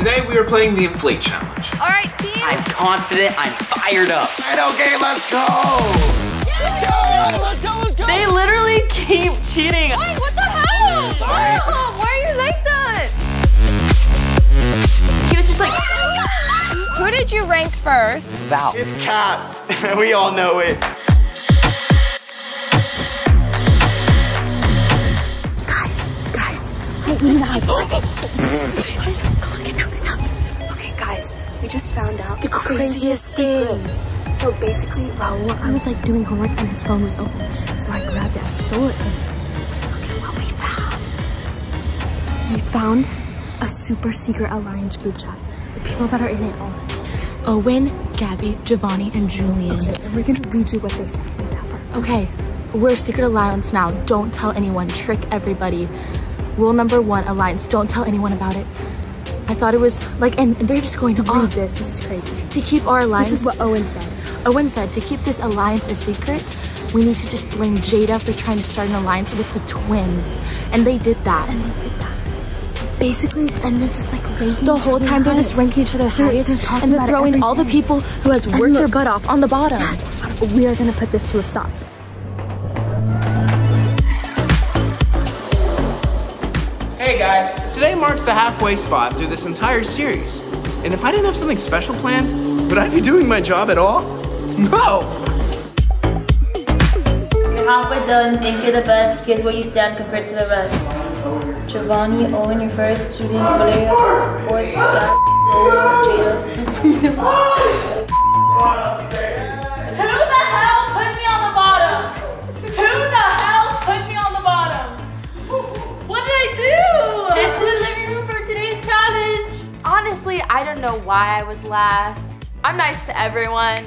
Today we are playing the Inflate Challenge. All right, team. I'm confident, I'm fired up. All right, okay, let's go. Yeah. Let's go, let's go, let's go. They literally keep cheating. Wait, what the hell? Sorry. Oh, why are you like that? He was just like, who did you rank first? Val. It's Kat, we all know it. Okay, guys, we just found out the craziest thing. So basically, Raul, I was like doing homework and his phone was open. So I grabbed it and stole it from him. Look at what we found. We found a super secret alliance group chat. The people that are in it are Owen, Gaby, Jovani, and Julian. Okay, and we're gonna read you what they said. Okay, we're a secret alliance now. Don't tell anyone, trick everybody. Rule number one, alliance, don't tell anyone about it. I thought it was like, and they're just going to read this. This is crazy. To keep our alliance. This is what Owen said. Owen said, to keep this alliance a secret, we need to just blame Jada for trying to start an alliance with the twins. And they did that. Basically, and they're just like ranking the whole time. They're just ranking each other highest. And they're throwing all the people who has worked their butt off on the bottom. Yes, we are gonna put this to a stop. Hey guys, today marks the halfway spot through this entire series. And if I didn't have something special planned, would I be doing my job at all? No! You're halfway done, think you're the best, here's where you stand compared to the rest. Jovani, Owen, your first, Julian, Valeria, fourth, Jada, Sabrina. Who the hell put me on the bottom? Who the hell put me on the bottom? What did I do? Get to the living room for today's challenge. Honestly, I don't know why I was last. I'm nice to everyone.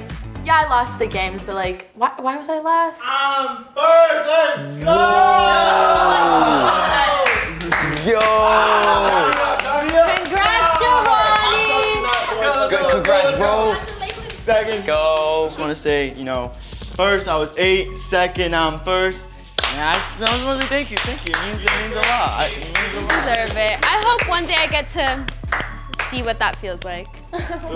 Yeah, I lost the games, but like, why was I last? I'm first, let's go! Yo! Congrats, Jovani! Congrats, bro. Second. Let's go. I just want to say, you know, first I was 8, second I'm first. I just want to say thank you, It means a lot. It means a lot. You deserve it. I hope one day I get to see what that feels like.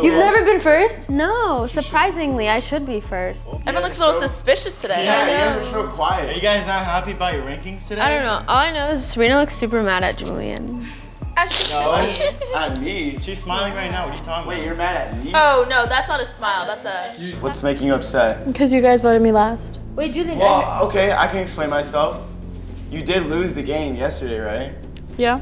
You've never been first? No, surprisingly, I should be first. Well, everyone looks a little suspicious today. Yeah, I know. You guys are so quiet. Are you guys not happy about your rankings today? I don't know. All I know is Serena looks super mad at Julian. No, at me. She's smiling right now. What are you talking about? Wait, you're mad at me? Oh, no, that's not a smile. That's a... What's making you upset? Because you guys voted me last. Wait, Julian. Well, okay, I can explain myself. You did lose the game yesterday, right? Yeah,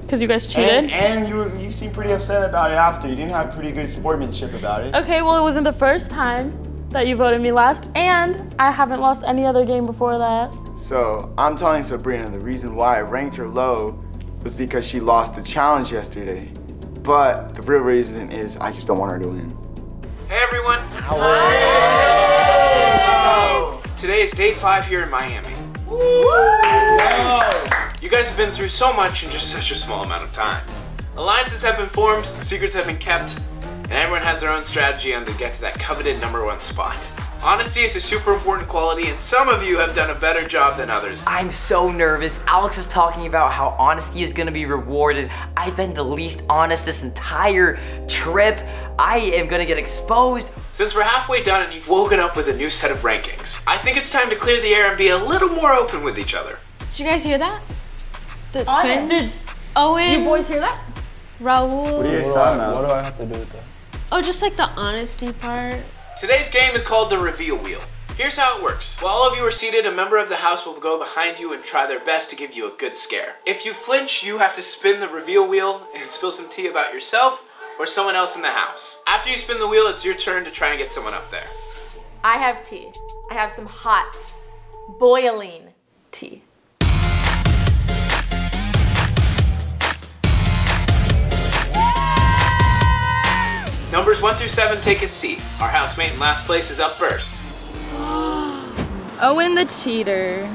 because you guys cheated. And you seemed pretty upset about it after. You didn't have pretty good sportsmanship about it. Okay, well, it wasn't the first time that you voted me last, and I haven't lost any other game before that. So I'm telling Sabrina the reason why I ranked her low was because she lost the challenge yesterday. But the real reason is I just don't want her to win. Hey, everyone. Hello. Today is day 5 here in Miami. Woo! You guys have been through so much in just such a small amount of time. Alliances have been formed, secrets have been kept, and everyone has their own strategy on to get to that coveted number 1 spot. Honesty is a super important quality, and some of you have done a better job than others. I'm so nervous. Alex is talking about how honesty is gonna be rewarded. I've been the least honest this entire trip. I am gonna get exposed. Since we're halfway done and you've woken up with a new set of rankings, I think it's time to clear the air and be a little more open with each other. Did you guys hear that? The twins? Did Owen? You boys hear that? Raul? What are you guys talking about? What do I have to do with that? Oh, just like the honesty part. Today's game is called the Reveal Wheel. Here's how it works. While all of you are seated, a member of the house will go behind you and try their best to give you a good scare. If you flinch, you have to spin the Reveal Wheel and spill some tea about yourself or someone else in the house. After you spin the wheel, it's your turn to try and get someone up there. I have tea. I have some hot, boiling tea. Yay! Numbers 1 through 7 take a seat. Our housemate in last place is up first. Owen the cheater.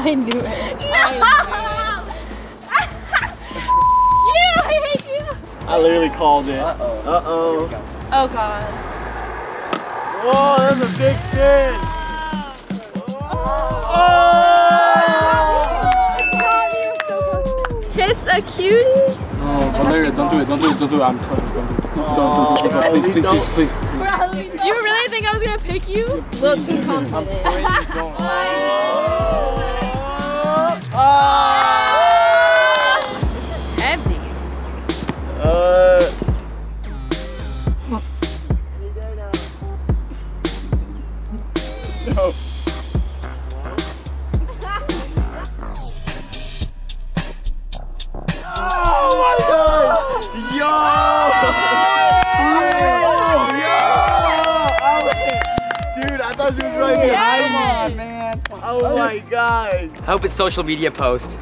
I knew it. No! You! I hate you! I literally called it. Uh-oh. Uh-oh. Oh, God. Whoa! That was a big spin. Oh! Kiss a cutie? No, Valeria, don't do it. I'm tired. Don't do it. Please. You really think I was gonna pick you? Well, too confident. Empty. No. Oh my God! Yo! Dude, I thought she was really good. Come on, man. Oh my God. I hope it's social media post.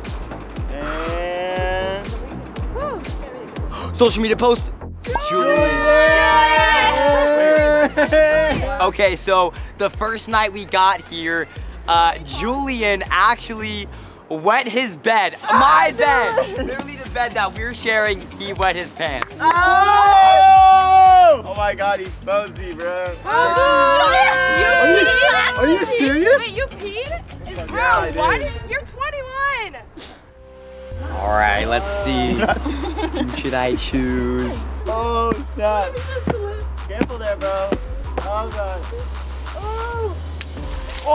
And social media post. Julian! Okay, so the first night we got here, Julian actually wet his bed. My bed! Literally the bed that we were sharing, he wet his pants. Oh, oh my God, he exposed me, bro. Are you serious? Wait, you peed? Bro, yeah, why did you're 21? All right, let's see. Who should I choose? Oh, snap. Careful there, bro. Oh, God. Oh, oh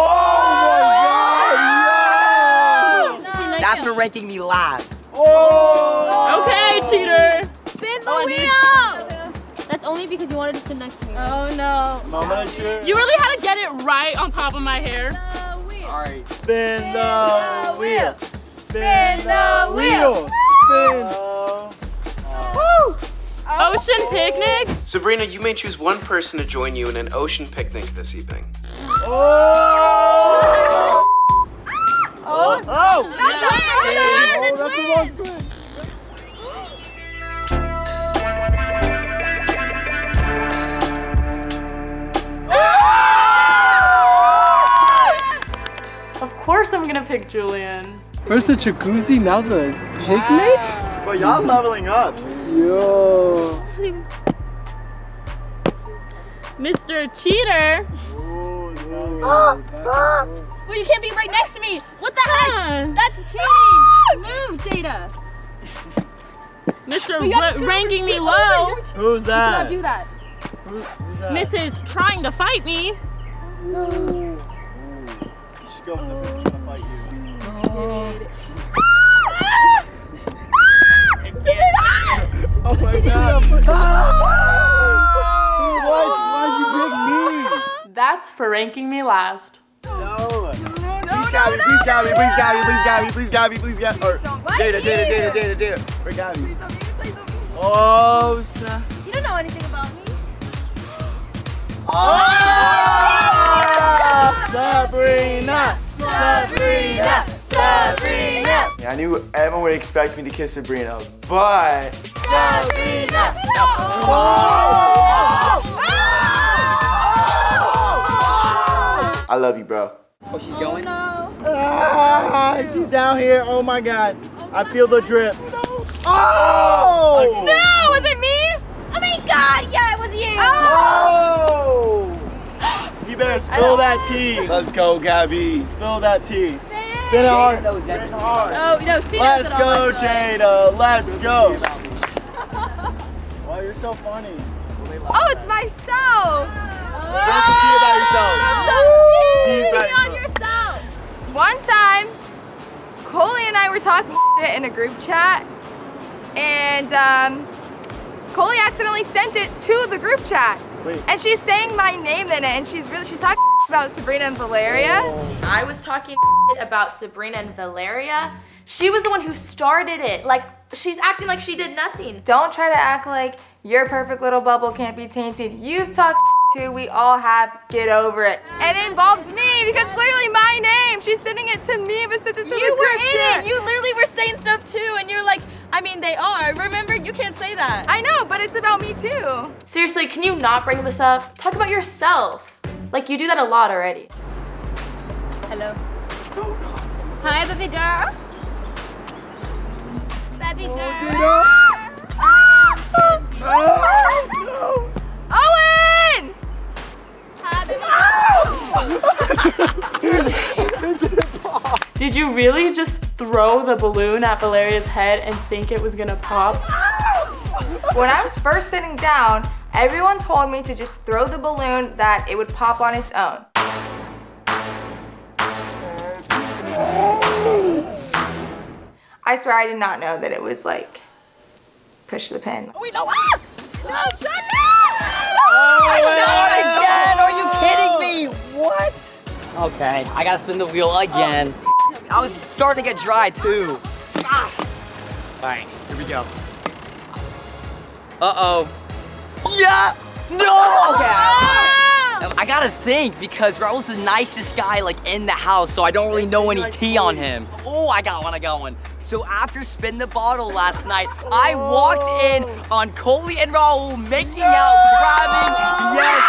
my God. No. That's for ranking me last. Oh. Okay, cheater. Spin the wheel. That's only because you wanted to sit next to me. Right? Oh, no. You really had to get it right on top of my hair. The wheel. All right. Spin the wheel. Spin the wheel. Spin. Woo! Ocean picnic? Sabrina, you may choose one person to join you in an ocean picnic this evening. Oh! Oh! Oh! That's the wrong twin! Of course I'm gonna pick Julian. First the jacuzzi, now the picnic? Wow. Well, y'all leveling up. Yo. Mr. Cheater. Oh, no. Well, you can't be right next to me. What the heck? That's cheating. Move, Jada. Mr. ranking me low. Who's that? You cannot do that. Who's that? Mrs. trying to fight me. No. She's going to trying to fight you. Oh. Oh my God. Why'd you pick me? That's for ranking me last. No. Please Gaby. Jada. For Gaby. Oh, snap. You don't know anything about me. Oh! Sabrina! Yeah, I knew everyone would expect me to kiss Sabrina, but... Sabrina! No. Oh! I love you, bro. Oh, she's going? No. Ah, she's down here. Oh, my God. I feel the drip. Oh! No! Was it me? Oh, my God. Yeah, it was you. Oh! You better spill that tea. Let's go, Gaby. Spill that tea. Spin hard. Spin hard. Oh, no, she knows it all. Let's go, Jada. Let's go. Wow, you're so funny. Oh, it's myself. Spill some tea about yourself. Tea on yourself. One time, Colie and I were talking shit in a group chat, and Colie accidentally sent it to the group chat. Wait. And she's saying my name in it, and she's talking about Sabrina and Valeria. I was talking about Sabrina and Valeria. She was the one who started it. Like, she's acting like she did nothing. Don't try to act like your perfect little bubble can't be tainted. You've talked to, we all have, get over it. And it involves me because it's literally my name. She's sending it to me, but sent it to the group chat. You literally were saying stuff too, and you're like, I mean, they are. Remember, you can't say that. I know, but it's about me too. Seriously, can you not bring this up? Talk about yourself. Like, you do that a lot already. Hello. Hi, baby girl. Baby girl. Oh, no. Owen! Hi, baby girl. It didn't pop. Did you really just throw the balloon at Valeria's head and think it was gonna pop? When I was first sitting down, everyone told me to just throw the balloon, that it would pop on its own. I swear I did not know that it was like, push the pin. We know what? No, no! Again, are you kidding me? What? Okay, I gotta spin the wheel again. Oh. I was starting to get dry too. Ah. All right, here we go. Uh-oh. Yeah! No! Okay. Ah! I gotta think because Raul's the nicest guy like in the house, so I don't really know any tea on him. Oh, I got one, I got one. So after Spin the Bottle last night, I walked in on Colie and Raul making out, grabbing. Yes!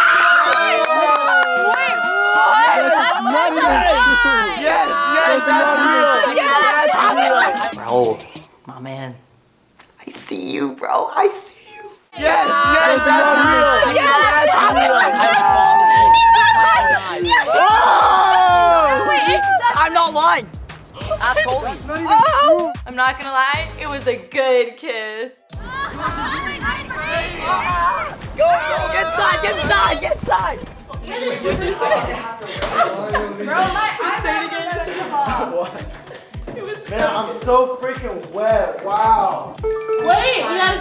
Wait, what? Yes, that's real. Raul, my man, I see you, bro. I see you. Yes, that's real. That's real. I promise you. I'm not lying. Oh. I'm not gonna lie, it was a good kiss. Go, get inside! Bro, my eyes are again. Man, I'm so freaking wet, wow. Wait, we got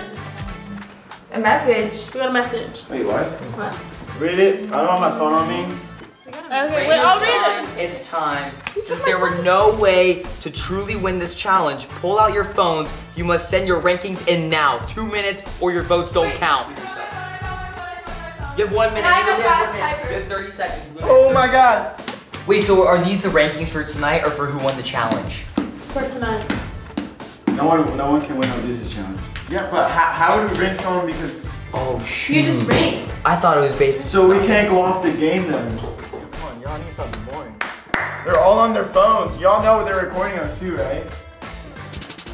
a message. Wait, what? What? Read it, I don't have my phone on me. Okay, wait, I'll read it. It's time. Since there were no way to truly win this challenge, pull out your phones. You must send your rankings in now. 2 minutes or your votes don't count. You have 1 minute. You have 30 seconds. Oh my god. Wait, so are these the rankings for tonight or for who won the challenge? For tonight. No one can win or lose this challenge. Yeah, but how would we rank someone because... Oh, shoot. You just rank. I thought it was based... So we can't go off the game then. Y'all need something boring. They're all on their phones. Y'all know they're recording us too, right?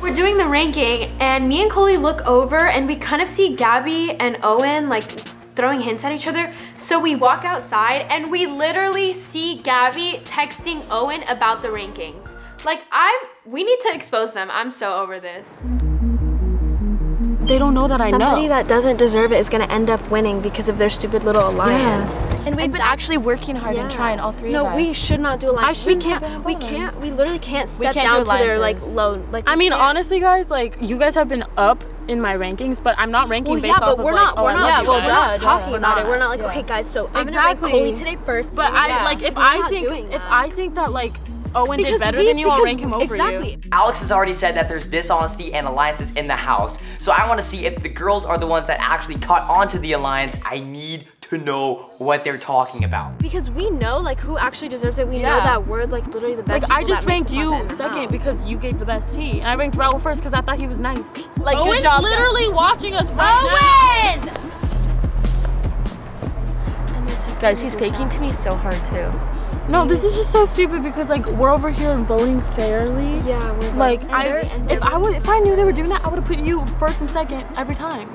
We're doing the ranking, and me and Colie look over, and we kind of see Gaby and Owen like throwing hints at each other. So we walk outside, and we literally see Gaby texting Owen about the rankings. Like, we need to expose them. I'm so over this. They don't know that I know. Somebody that doesn't deserve it is gonna end up winning because of their stupid little alliance. Yeah. And we've been actually working hard and trying, all three of us. No, we should not do alliances. We literally can't step down to their like low. Like, I mean, honestly, guys, like you guys have been up in my rankings, but I'm not ranking based off of like, oh, yeah, well done. Talking about it, we're not like, okay, guys, so I'm gonna rank Colie today first. But I like if I think that like. Owen did better than you, I'll rank him over you. Alex has already said that there's dishonesty and alliances in the house. So I want to see if the girls are the ones that actually caught on to the alliance. I need to know what they're talking about. Because we know like who actually deserves it. We know that we're like literally the best. Like I just ranked you second because you gave the best tea. And I ranked Raul first because I thought he was nice. Like Owen's good job. Literally watching us right now. Owen! Guys, he's faking to me so hard too. No, this is just so stupid because like we're over here voting fairly. Yeah, we're like if I knew they were doing that, I would have put you first and second every time.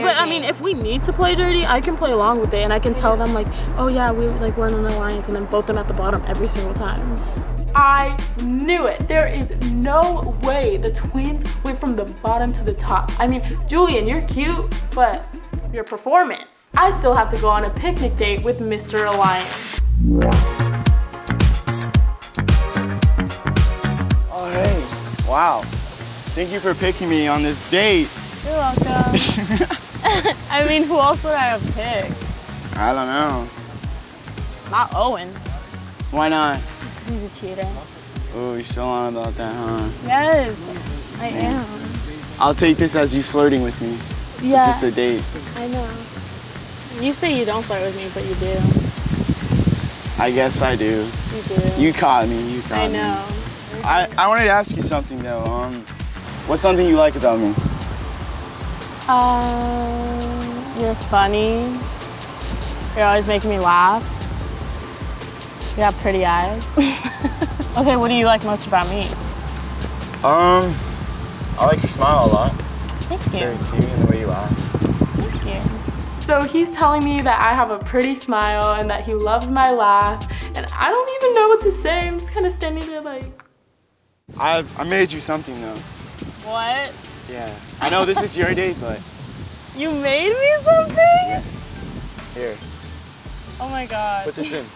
But I mean, if we need to play dirty, I can play along with it and I can tell them like, oh yeah, we're in an alliance, and then vote them at the bottom every single time. I knew it. There is no way the twins went from the bottom to the top. I mean, Julian, you're cute, but. Your performance. I still have to go on a picnic date with Mr. Alliance. Oh, hey, wow. Thank you for picking me on this date. You're welcome. I mean, who else would I have picked? I don't know. Not Owen. Why not? Because he's a cheater. Oh, you're so on about that, huh? Yes, I am. I'll take this as you flirting with me. Since it's a date. I know. You say you don't flirt with me, but you do. I guess I do. You do. You caught me. You caught me. I know. I wanted to ask you something though. What's something you like about me? You're funny. You're always making me laugh. You have pretty eyes. Okay, what do you like most about me? I like your smile a lot. Thank you. So he's telling me that I have a pretty smile and that he loves my laugh And I don't even know what to say. I'm just kind of standing there like... I made you something, though. What? Yeah. I know this is your date, but... You made me something? Yeah. Here. Oh, my God. Put this in.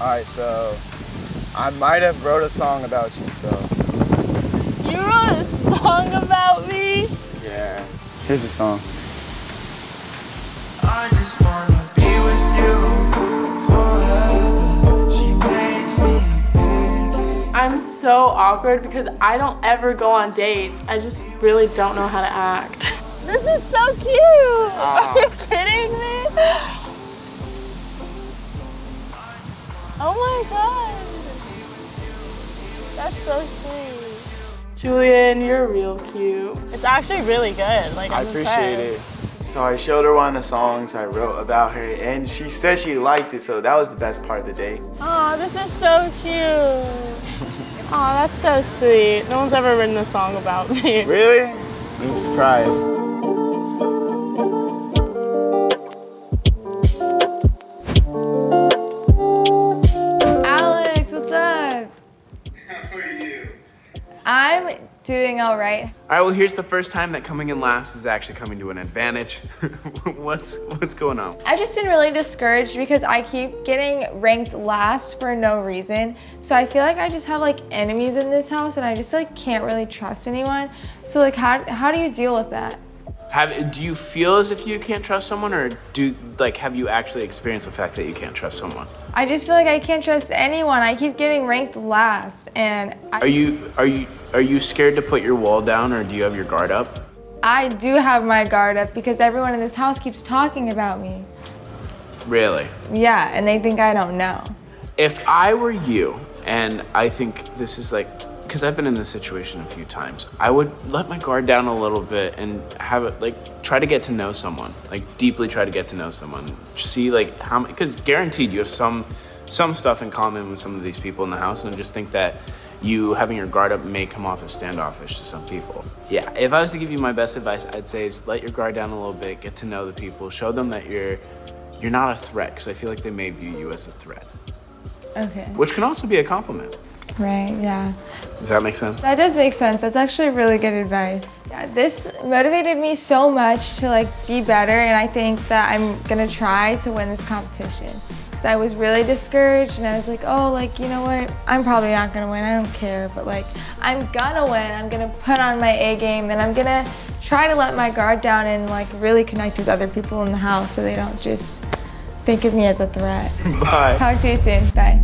All right, so... I might have wrote a song about you, so... You wrote a song about me? Yeah. Here's the song. I just want to be with you forever. She makes me think. I'm so awkward because I don't ever go on dates. I just really don't know how to act. This is so cute. Are you kidding me? Oh my God. That's so sweet. Julian, you're real cute. It's actually really good. Like, I appreciate it. So I showed her one of the songs I wrote about her, and she said she liked it, so that was the best part of the day. Aw, this is so cute. Aw, that's so sweet. No one's ever written a song about me. Really? I'm surprised. Alex, what's up? How are you? I'm doing all right. All right, well, here's the first time that coming in last is actually coming to an advantage. What's going on? I've just been really discouraged because I keep getting ranked last for no reason. So I feel like I just have like enemies in this house and I just like can't really trust anyone. So like how do you deal with that? Do you feel as if you can't trust someone, or have you actually experienced the fact that you can't trust someone? I just feel like I can't trust anyone. I keep getting ranked last, and Are you scared to put your wall down, or do you have your guard up? I do have my guard up because everyone in this house keeps talking about me. Really? Yeah, and they think I don't know. If I were you, and I think this is like, because I've been in this situation a few times, I would let my guard down a little bit and have it like try to get to know someone, like deeply try to get to know someone. See like how, because guaranteed you have some stuff in common with some of these people in the house, and I just think that you having your guard up may come off as standoffish to some people. Yeah, if I was to give you my best advice, I'd say is let your guard down a little bit, get to know the people, show them that you're not a threat, because I feel like they may view you as a threat. Okay. Which can also be a compliment. Right, yeah. Does that make sense? That does make sense. That's actually really good advice. Yeah, this motivated me so much to like be better, and I think that I'm gonna try to win this competition. So I was really discouraged, and I was like, oh, like, you know what? I'm probably not gonna win, I don't care, but like, I'm gonna win. I'm gonna put on my A game, and I'm gonna try to let my guard down and like really connect with other people in the house so they don't just think of me as a threat. Bye. Talk to you soon, bye.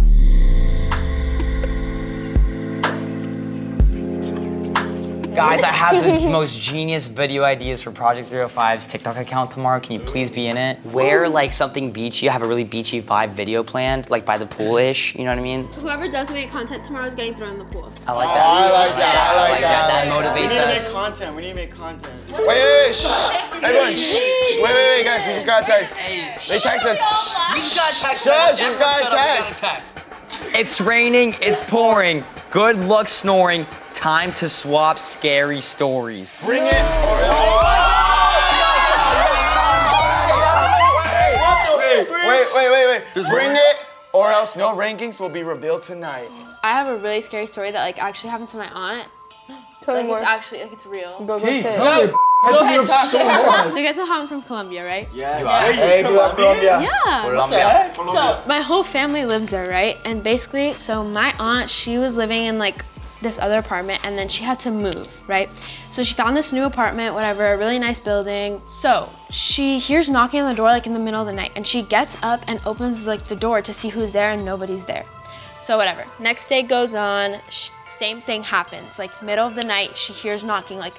Guys, I have the most genius video ideas for Project 305's TikTok account tomorrow. Can you please be in it? Wear like something beachy. I have a really beachy vibe video planned, like by the pool-ish, you know what I mean? Whoever does make content tomorrow is getting thrown in the pool. I like that. I like that. That motivates us. We need to make content. Wait, shh. Everyone, shh. Wait, guys, we just got a text. They text us. We just got a text. We just got a text. It's raining, it's pouring. Good luck snoring. Time to swap scary stories. Bring it! Wait. Just bring it, or else no rankings will be revealed tonight. I have a really scary story that like actually happened to my aunt. Totally. Like, it's actually like it's real. Go ahead, talk. So you guys know how I'm from Colombia, right? Yeah. So my whole family lives there, right? And basically, so my aunt, she was living in like this other apartment, and then she had to move, right? So she found this new apartment, whatever, a really nice building. So she hears knocking on the door like in the middle of the night, and she gets up and opens like the door to see who's there, and nobody's there. So whatever, next day goes on, same thing happens. Like middle of the night, she hears knocking, like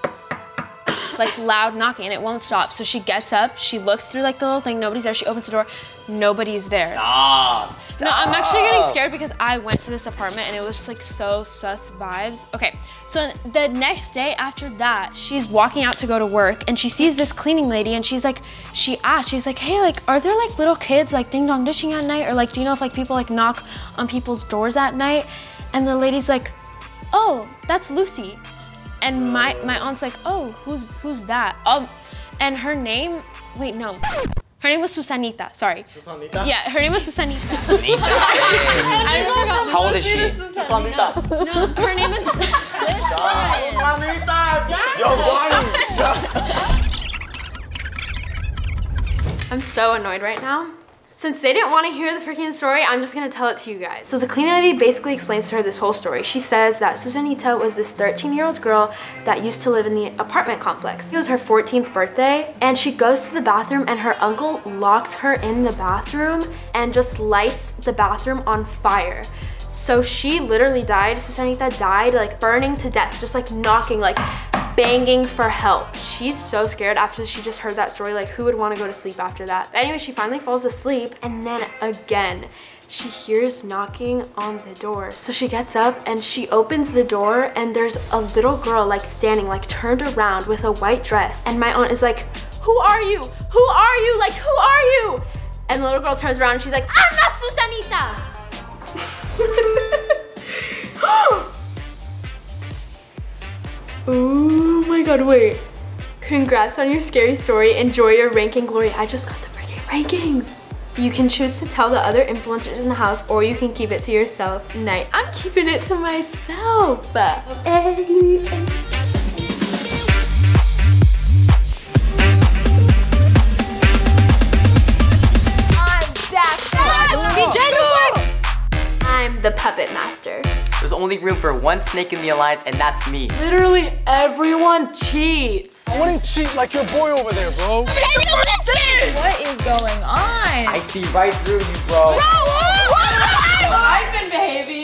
loud knocking, and it won't stop. So she gets up, she looks through like the little thing, nobody's there, she opens the door, nobody's there. Stop. No, I'm actually getting scared because I went to this apartment and it was like so sus vibes. Okay, so the next day after that, she's walking out to go to work and she sees this cleaning lady, and she's like, she asked, she's like, hey, like, are there like little kids like ding dong dishing at night? Or like, do you know if like people like knock on people's doors at night? And the lady's like, oh, that's Lucy. And my aunt's like, oh, who's that? And her name, wait, no. Her name was Susanita, sorry. Susanita? Yeah, her name was Susanita. Susanita? I forgot. How old is she? Susanita. No, her name is... Susanita! I'm so annoyed right now. Since they didn't want to hear the freaking story, I'm just going to tell it to you guys. So the clean lady basically explains to her this whole story. She says that Susanita was this 13-year-old girl that used to live in the apartment complex. It was her 14th birthday, and she goes to the bathroom, and her uncle locks her in the bathroom and just lights the bathroom on fire. So she literally died. Susanita died, like, burning to death, just like knocking, like banging for help. She's so scared after she just heard that story. Like, who would want to go to sleep after that? But anyway, she finally falls asleep, and then again, she hears knocking on the door. So she gets up and she opens the door, and there's a little girl like standing, like turned around with a white dress. And my aunt is like, "Who are you? Who are you? Like, who are you?" And the little girl turns around and she's like, "I'm not Susanita." Oh my god, wait. Congrats on your scary story. Enjoy your ranking glory. I just got the freaking rankings. You can choose to tell the other influencers in the house, or you can keep it to yourself. Night. I'm keeping it to myself. Okay. The puppet master. There's only room for one snake in the alliance, and that's me. Literally everyone cheats. I wouldn't cheat like your boy over there, bro. What is going on? I see right through you, bro. Bro, what? I've been behaving.